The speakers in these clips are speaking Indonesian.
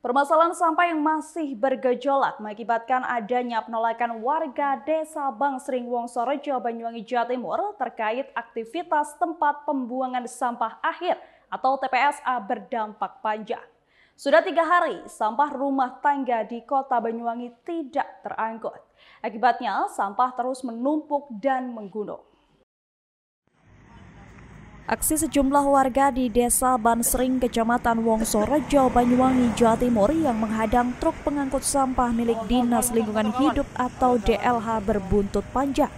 Permasalahan sampah yang masih bergejolak mengakibatkan adanya penolakan warga desa Bangsring, Wongsorejo, Banyuwangi, Jawa Timur terkait aktivitas tempat pembuangan sampah akhir atau TPSA berdampak panjang. Sudah 3 hari, sampah rumah tangga di kota Banyuwangi tidak terangkut. Akibatnya, sampah terus menumpuk dan menggunung. Aksi sejumlah warga di desa Bangsring, Kecamatan Wongsorejo, Banyuwangi, Jawa Timur yang menghadang truk pengangkut sampah milik Dinas Lingkungan Hidup atau DLH berbuntut panjang.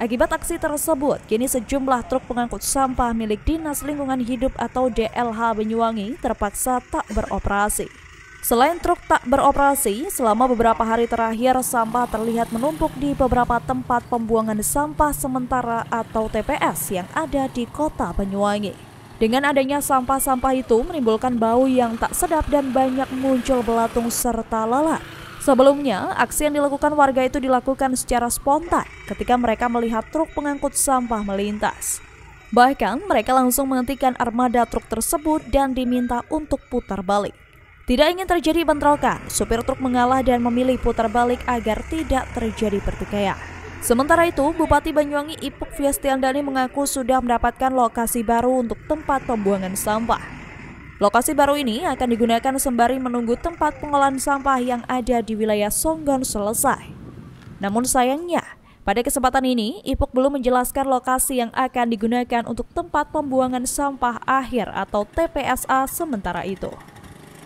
Akibat aksi tersebut, kini sejumlah truk pengangkut sampah milik Dinas Lingkungan Hidup atau DLH Banyuwangi terpaksa tak beroperasi. Selain truk tak beroperasi, selama beberapa hari terakhir sampah terlihat menumpuk di beberapa tempat pembuangan sampah sementara atau TPS yang ada di kota Banyuwangi. Dengan adanya sampah-sampah itu menimbulkan bau yang tak sedap dan banyak muncul belatung serta lalat. Sebelumnya, aksi yang dilakukan warga itu dilakukan secara spontan ketika mereka melihat truk pengangkut sampah melintas. Bahkan mereka langsung menghentikan armada truk tersebut dan diminta untuk putar balik. Tidak ingin terjadi bentrokan, supir truk mengalah dan memilih putar balik agar tidak terjadi pertikaian. Sementara itu, Bupati Banyuwangi Ipuk Fiestiandani mengaku sudah mendapatkan lokasi baru untuk tempat pembuangan sampah. Lokasi baru ini akan digunakan sembari menunggu tempat pengolahan sampah yang ada di wilayah Songgon selesai. Namun sayangnya, pada kesempatan ini Ipuk belum menjelaskan lokasi yang akan digunakan untuk tempat pembuangan sampah akhir atau TPSA sementara itu.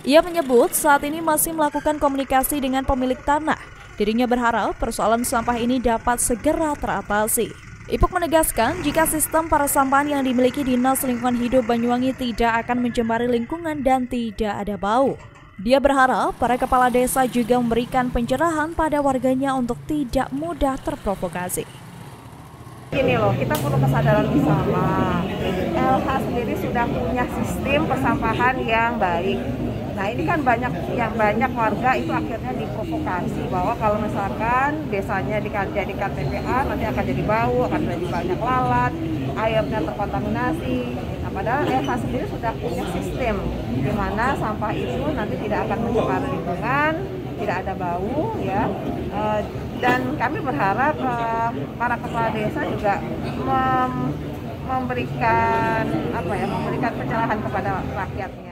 Ia menyebut saat ini masih melakukan komunikasi dengan pemilik tanah. Dirinya berharap persoalan sampah ini dapat segera teratasi. Ipuk menegaskan jika sistem parasampahan yang dimiliki Dinas Lingkungan Hidup Banyuwangi tidak akan mencemari lingkungan dan tidak ada bau. Dia berharap para kepala desa juga memberikan pencerahan pada warganya untuk tidak mudah terprovokasi. Gini loh, kita perlu kesadaran bersama. LH sendiri sudah punya sistem persampahan yang baik. Nah ini kan banyak warga itu akhirnya diprovokasi bahwa kalau misalkan desanya dijadikan TPA nanti akan jadi bau, akan jadi banyak lalat, airnya terkontaminasi. Nah padahal LH sendiri sudah punya sistem di mana sampah itu nanti tidak akan mencemari lingkungan, tidak ada bau ya. Dan kami berharap para kepala desa juga memberikan pencerahan kepada rakyatnya.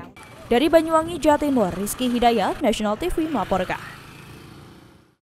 Dari Banyuwangi, Jawa Timur, Rizky Hidayat, Nasional TV melaporkan.